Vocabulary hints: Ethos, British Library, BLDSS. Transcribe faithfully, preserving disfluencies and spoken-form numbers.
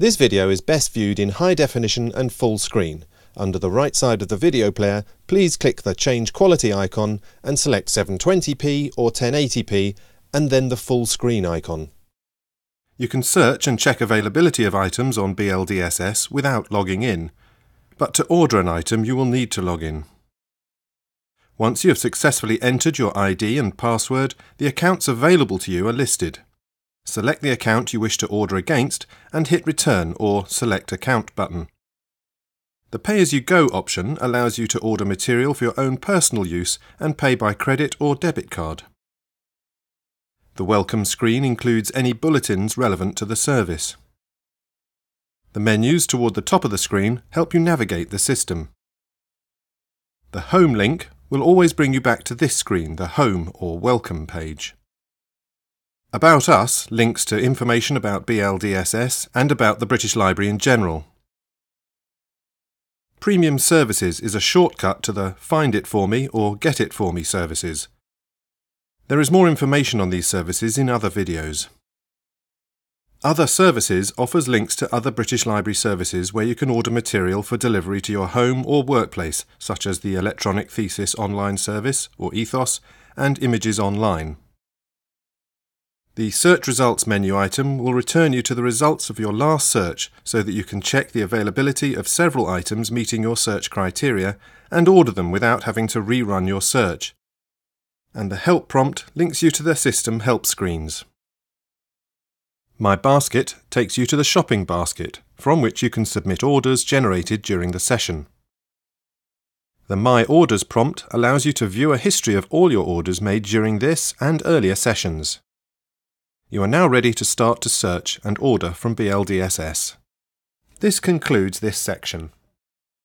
This video is best viewed in high definition and full screen. Under the right side of the video player, please click the Change Quality icon and select seven twenty p or ten eighty p and then the full screen icon. You can search and check availability of items on B L D S S without logging in, but to order an item you will need to log in. Once you have successfully entered your I D and password, the accounts available to you are listed. Select the account you wish to order against and hit Return or Select Account button. The Pay-as-you-go option allows you to order material for your own personal use and pay by credit or debit card. The welcome screen includes any bulletins relevant to the service. The menus toward the top of the screen help you navigate the system. The Home link will always bring you back to this screen, the Home or Welcome page. About Us links to information about B L D S S and about the British Library in general. Premium Services is a shortcut to the Find It For Me or Get It For Me services. There is more information on these services in other videos. Other Services offers links to other British Library services where you can order material for delivery to your home or workplace, such as the Electronic Thesis Online Service, or Ethos, and Images Online. The Search Results menu item will return you to the results of your last search so that you can check the availability of several items meeting your search criteria and order them without having to rerun your search. And the Help prompt links you to the system help screens. My Basket takes you to the shopping basket, from which you can submit orders generated during the session. The My Orders prompt allows you to view a history of all your orders made during this and earlier sessions. You are now ready to start to search and order from B L D S S. This concludes this section.